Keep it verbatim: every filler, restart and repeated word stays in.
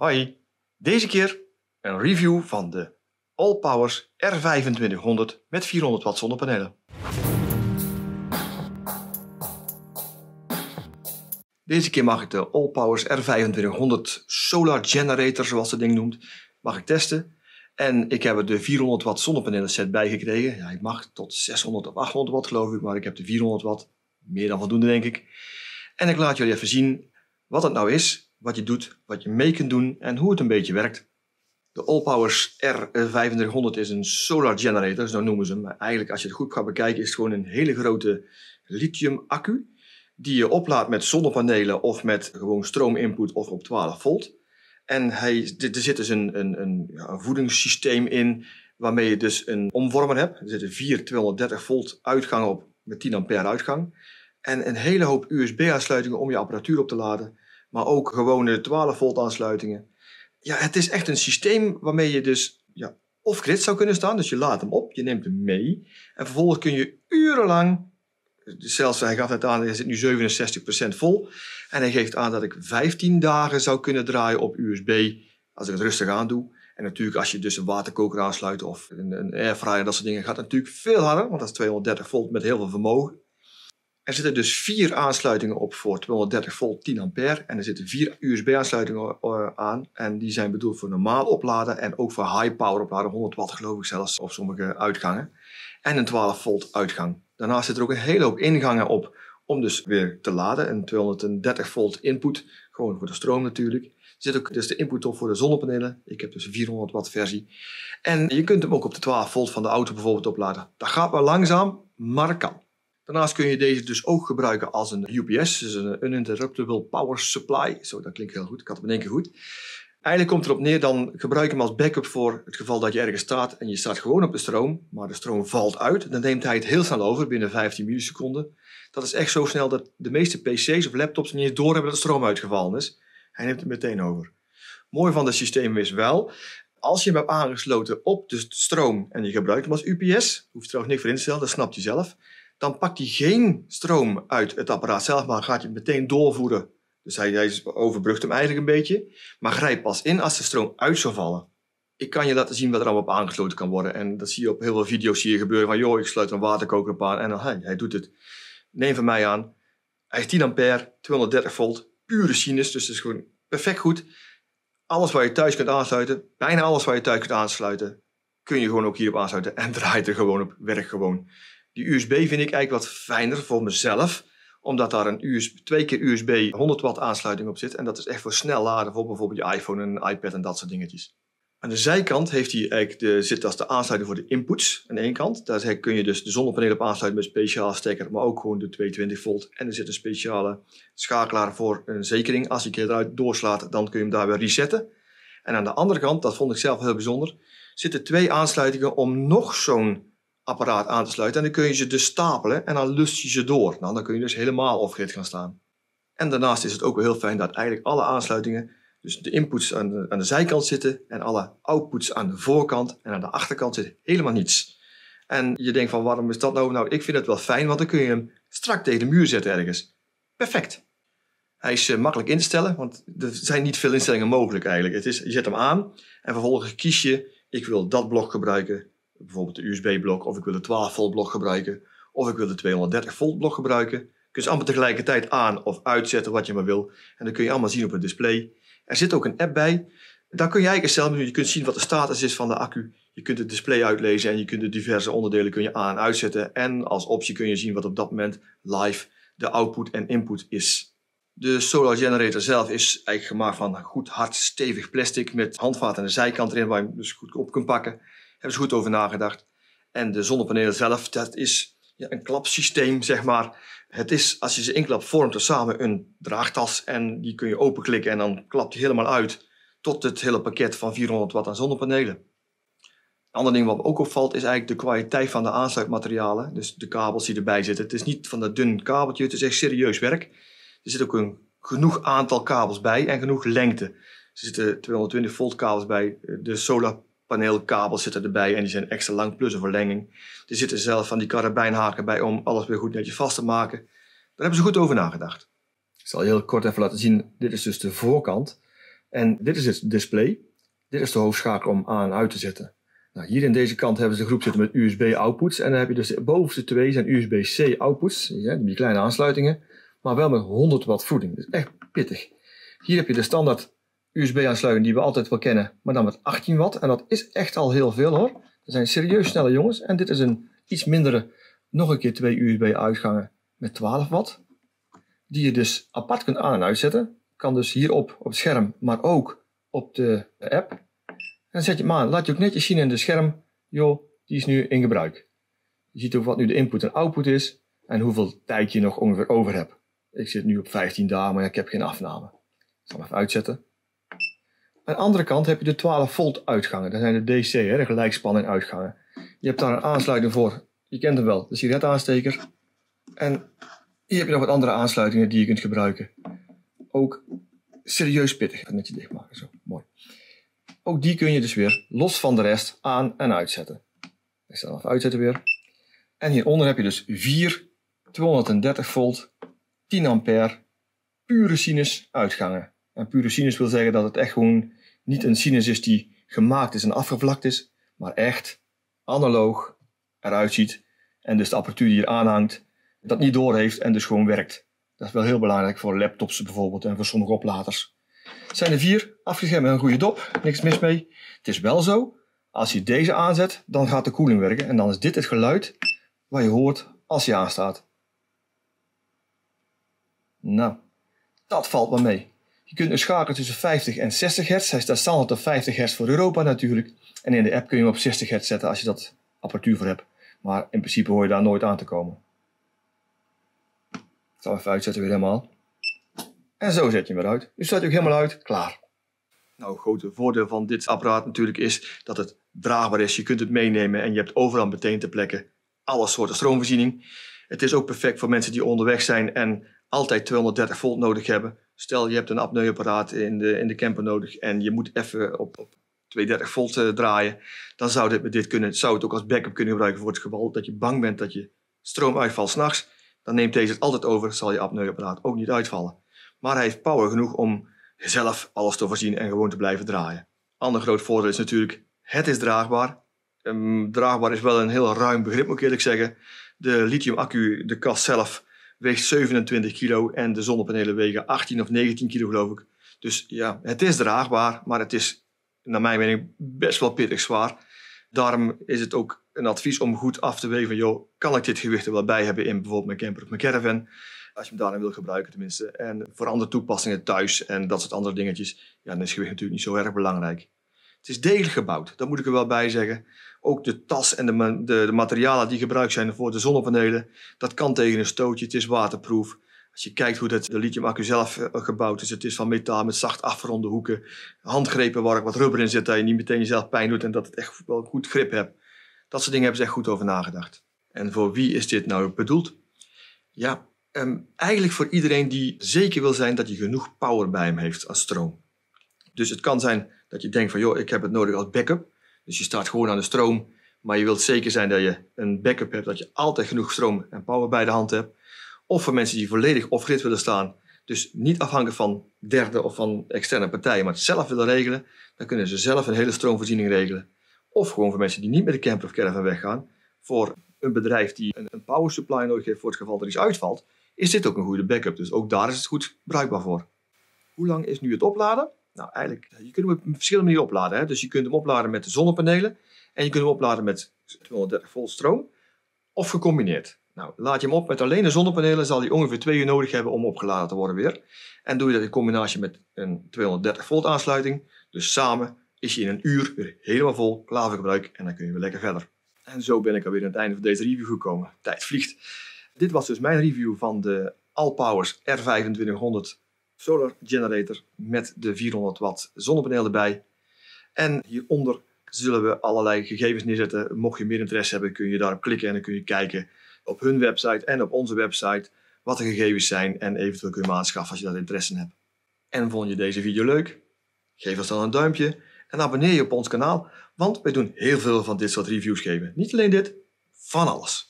Hoi, deze keer een review van de AllPowers R vijfentwintighonderd met vierhonderd watt zonnepanelen. Deze keer mag ik de AllPowers R vijfentwintighonderd Solar Generator, zoals het ding noemt, mag ik testen. En ik heb er de vierhonderd watt zonnepanelen set bij gekregen. Ja, ik mag tot zeshonderd of achthonderd watt geloof ik, maar ik heb de vierhonderd watt, meer dan voldoende denk ik. En ik laat jullie even zien wat het nou is, wat je doet, wat je mee kunt doen en hoe het een beetje werkt. De AllPowers R vijfentwintighonderd is een solar generator, zo noemen ze hem. Maar eigenlijk als je het goed gaat bekijken is het gewoon een hele grote lithium accu. Die je oplaadt met zonnepanelen of met gewoon stroominput of op twaalf volt. En hij, er zit dus een, een, een, ja, een voedingssysteem in waarmee je dus een omvormer hebt. Er zitten vier tweehonderddertig volt uitgangen op met tien ampère uitgang. En een hele hoop U S B-aansluitingen om je apparatuur op te laden. Maar ook gewone twaalf volt aansluitingen. Ja, het is echt een systeem waarmee je dus ja, off-grid zou kunnen staan. Dus je laat hem op, je neemt hem mee. En vervolgens kun je urenlang... Zelfs, hij gaf het aan, hij zit nu zevenenzestig procent vol. En hij geeft aan dat ik vijftien dagen zou kunnen draaien op U S B als ik het rustig aan doe. En natuurlijk als je dus een waterkoker aansluit of een, een airfryer, dat soort dingen, gaat het natuurlijk veel harder. Want dat is tweehonderddertig volt met heel veel vermogen. Er zitten dus vier aansluitingen op voor tweehonderddertig volt tien ampère. En er zitten vier U S B aansluitingen aan. En die zijn bedoeld voor normaal opladen en ook voor high power opladen. honderd watt geloof ik zelfs op sommige uitgangen. En een twaalf volt uitgang. Daarnaast zit er ook een hele hoop ingangen op om dus weer te laden. Een tweehonderddertig volt input, gewoon voor de stroom natuurlijk. Er zit ook dus de input op voor de zonnepanelen. Ik heb dus een vierhonderd watt versie. En je kunt hem ook op de twaalf volt van de auto bijvoorbeeld opladen. Dat gaat wel langzaam, maar dat kan. Daarnaast kun je deze dus ook gebruiken als een U P S, dus een Uninterruptible Power Supply. Zo, dat klinkt heel goed. Ik had het in één keer goed. Eigenlijk komt erop neer, dan gebruik hem als backup voor het geval dat je ergens staat en je staat gewoon op de stroom, maar de stroom valt uit. Dan neemt hij het heel snel over, binnen vijftien milliseconden. Dat is echt zo snel dat de meeste P C's of laptops niet eens doorhebben dat de stroom uitgevallen is. Hij neemt het meteen over. Mooi van dit systeem is wel, als je hem hebt aangesloten op de stroom en je gebruikt hem als U P S, hoeft trouwens niks voor in te stellen, dat snapt hij zelf, dan pakt hij geen stroom uit het apparaat zelf, maar gaat je het meteen doorvoeren. Dus hij, hij overbrugt hem eigenlijk een beetje. Maar grijp pas in als de stroom uit zou vallen. Ik kan je laten zien wat er allemaal op aangesloten kan worden. En dat zie je op heel veel video's hier gebeuren. Van joh, ik sluit een waterkoker op aan. En dan, hij, hij doet het. Neem van mij aan. Hij is tien ampère, tweehonderddertig volt. Pure sinus. Dus dat is gewoon perfect goed. Alles waar je thuis kunt aansluiten. Bijna alles waar je thuis kunt aansluiten. Kun je gewoon ook hierop aansluiten. En draait er gewoon op. Werkt gewoon. Die U S B vind ik eigenlijk wat fijner voor mezelf. Omdat daar een U S B, twee keer U S B honderd watt aansluiting op zit. En dat is echt voor snel laden voor bijvoorbeeld je iPhone en een iPad en dat soort dingetjes. Aan de zijkant heeft hij eigenlijk de, zit als de aansluiting voor de inputs. Aan de ene kant. Daar kun je dus de zonnepanelen op aansluiten met een speciale stekker. Maar ook gewoon de tweehonderdtwintig volt. En er zit een speciale schakelaar voor een zekering. Als je een keer eruit doorslaat, dan kun je hem daar weer resetten. En aan de andere kant, dat vond ik zelf heel bijzonder, zitten twee aansluitingen om nog zo'n apparaat aan te sluiten en dan kun je ze dus stapelen en dan lust je ze door. Nou, dan kun je dus helemaal off-grid gaan staan. En daarnaast is het ook wel heel fijn dat eigenlijk alle aansluitingen, dus de inputs aan de, aan de zijkant zitten en alle outputs aan de voorkant en aan de achterkant zit helemaal niets. En je denkt van waarom is dat nou? Nou, ik vind het wel fijn, want dan kun je hem strak tegen de muur zetten ergens. Perfect. Hij is uh, makkelijk in te stellen, want er zijn niet veel instellingen mogelijk eigenlijk. Het is, je zet hem aan en vervolgens kies je, ik wil dat blok gebruiken, bijvoorbeeld de U S B-blok, of ik wil de twaalf volt blok gebruiken, of ik wil de tweehonderddertig volt blok gebruiken. Kun je ze allemaal tegelijkertijd aan of uitzetten, wat je maar wil. En dat kun je allemaal zien op het display. Er zit ook een app bij. Daar kun je eigenlijk zelf doen. Je kunt zien wat de status is van de accu. Je kunt het display uitlezen en je kunt de diverse onderdelen kun je aan en uitzetten. En als optie kun je zien wat op dat moment live de output en input is. De solar generator zelf is eigenlijk gemaakt van goed hard stevig plastic met handvat aan de zijkant erin waar je hem dus goed op kunt pakken. Hebben ze goed over nagedacht. En de zonnepanelen zelf, dat is ja, een klapsysteem, zeg maar. Het is, als je ze inklapt, vormt er samen een draagtas. En die kun je openklikken en dan klapt die helemaal uit. Tot het hele pakket van vierhonderd watt aan zonnepanelen. Een ander ding wat ook opvalt, is eigenlijk de kwaliteit van de aansluitmaterialen. Dus de kabels die erbij zitten. Het is niet van dat dun kabeltje, het is echt serieus werk. Er zit ook een genoeg aantal kabels bij en genoeg lengte. Er zitten tweehonderdtwintig volt kabels bij, de solar paneelkabels zitten erbij en die zijn extra lang plus een verlenging. Er zitten zelf van die karabijnhaken bij om alles weer goed netjes vast te maken. Daar hebben ze goed over nagedacht. Ik zal heel kort even laten zien, dit is dus de voorkant. En dit is het display. Dit is de hoofdschakel om aan en uit te zetten. Nou, hier in deze kant hebben ze de groep zitten met U S B-outputs. En dan heb je dus de bovenste twee zijn U S B-C-outputs. Die kleine aansluitingen. Maar wel met honderd watt voeding. Dus echt pittig. Hier heb je de standaard U S B-aansluiting die we altijd wel kennen. Maar dan met achttien watt. En dat is echt al heel veel hoor. Dat zijn serieus snelle jongens. En dit is een iets mindere. Nog een keer twee U S B-uitgangen met twaalf watt. Die je dus apart kunt aan- en uitzetten. Kan dus hierop op het scherm. Maar ook op de app. En zet je hem aan. Laat je ook netjes zien in de scherm. Joh, die is nu in gebruik. Je ziet ook wat nu de input en output is. En hoeveel tijd je nog ongeveer over hebt. Ik zit nu op vijftien dagen, maar ik heb geen afname. Ik zal hem even uitzetten. Aan de andere kant heb je de twaalf volt uitgangen. Dat zijn de D C, hè, de gelijkspanning uitgangen. Je hebt daar een aansluiting voor. Je kent hem wel, de sigaretaansteker. En hier heb je nog wat andere aansluitingen die je kunt gebruiken. Ook serieus pittig. Even netjes dichtmaken, zo. Mooi. Ook die kun je dus weer los van de rest aan en uitzetten. Ik zal hem even uitzetten weer. En hieronder heb je dus vier tweehonderddertig volt, tien ampère, pure sinus uitgangen. En pure sinus wil zeggen dat het echt gewoon niet een sinus is die gemaakt is en afgevlakt is. Maar echt analoog eruit ziet. En dus de apparatuur die hier aanhangt, dat niet doorheeft en dus gewoon werkt. Dat is wel heel belangrijk voor laptops bijvoorbeeld en voor sommige opladers. Het zijn er vier, afgeschermd met een goede dop, niks mis mee. Het is wel zo, als je deze aanzet, dan gaat de koeling werken. En dan is dit het geluid wat je hoort als je aanstaat. Nou, dat valt wel mee. Je kunt hem schakelen tussen vijftig en zestig hertz. Hij staat standaard op vijftig hertz voor Europa natuurlijk. En in de app kun je hem op zestig hertz zetten als je dat apparatuur voor hebt. Maar in principe hoor je daar nooit aan te komen. Ik zal hem even uitzetten weer helemaal. En zo zet je hem weer uit. Dus staat hij ook helemaal uit. Klaar. Nou, het grote voordeel van dit apparaat natuurlijk is dat het draagbaar is. Je kunt het meenemen en je hebt overal meteen ter plekke alle soorten stroomvoorziening. Het is ook perfect voor mensen die onderweg zijn en altijd tweehonderddertig volt nodig hebben. Stel je hebt een apneuapparaat in de, in de camper nodig en je moet even op, op tweehonderddertig volt uh, draaien. Dan zou, dit, dit kunnen, zou het ook als backup kunnen gebruiken voor het geval dat je bang bent dat je stroom uitvalt 's nachts. Dan neemt deze het altijd over, zal je apneuapparaat ook niet uitvallen. Maar hij heeft power genoeg om zelf alles te voorzien en gewoon te blijven draaien. Ander groot voordeel is natuurlijk, het is draagbaar. Um, draagbaar is wel een heel ruim begrip, moet ik eerlijk zeggen. De lithium accu, de kast zelf, weegt zevenentwintig kilo en de zonnepanelen wegen achttien of negentien kilo geloof ik. Dus ja, het is draagbaar, maar het is naar mijn mening best wel pittig zwaar. Daarom is het ook een advies om goed af te wegen van, joh, kan ik dit gewicht er wel bij hebben in bijvoorbeeld mijn camper of mijn caravan? Als je hem daarin wil gebruiken tenminste. En voor andere toepassingen thuis en dat soort andere dingetjes, ja, dan is gewicht natuurlijk niet zo erg belangrijk. Het is degelijk gebouwd, dat moet ik er wel bij zeggen. Ook de tas en de, de, de materialen die gebruikt zijn voor de zonnepanelen, dat kan tegen een stootje, het is waterproof. Als je kijkt hoe dat de lithium-accu zelf gebouwd is, het is van metaal met zacht afgeronde hoeken, handgrepen waar wat rubber in zit, dat je niet meteen jezelf pijn doet en dat het echt wel goed grip hebt. Dat soort dingen hebben ze echt goed over nagedacht. En voor wie is dit nou bedoeld? Ja, um, eigenlijk voor iedereen die zeker wil zijn dat je genoeg power bij hem heeft als stroom. Dus het kan zijn dat je denkt van, joh, ik heb het nodig als backup. Dus je staat gewoon aan de stroom, maar je wilt zeker zijn dat je een backup hebt, dat je altijd genoeg stroom en power bij de hand hebt. Of voor mensen die volledig off-grid willen staan, dus niet afhankelijk van derden of van externe partijen, maar het zelf willen regelen, dan kunnen ze zelf een hele stroomvoorziening regelen. Of gewoon voor mensen die niet met de camper of caravan weggaan, voor een bedrijf die een power supply nodig heeft voor het geval dat iets uitvalt, is dit ook een goede backup. Dus ook daar is het goed bruikbaar voor. Hoe lang is nu het opladen? Nou, eigenlijk, je kunt hem op verschillende manieren opladen. Hè? Dus je kunt hem opladen met de zonnepanelen en je kunt hem opladen met tweehonderddertig volt stroom of gecombineerd. Nou, laat je hem op met alleen de zonnepanelen, zal hij ongeveer twee uur nodig hebben om opgeladen te worden weer. En doe je dat in combinatie met een tweehonderddertig volt aansluiting, dus samen is je in een uur weer helemaal vol, klaar voor gebruik en dan kun je weer lekker verder. En zo ben ik alweer aan het einde van deze review gekomen. Tijd vliegt. Dit was dus mijn review van de AllPowers R vijfentwintighonderd Solar Generator met de vierhonderd watt zonnepaneel erbij. En hieronder zullen we allerlei gegevens neerzetten. Mocht je meer interesse hebben, kun je daarop klikken en dan kun je kijken op hun website en op onze website wat de gegevens zijn en eventueel kun je hem aanschaffen als je daar interesse in hebt. En vond je deze video leuk? Geef ons dan een duimpje en abonneer je op ons kanaal, want wij doen heel veel van dit soort reviews geven. Niet alleen dit, van alles.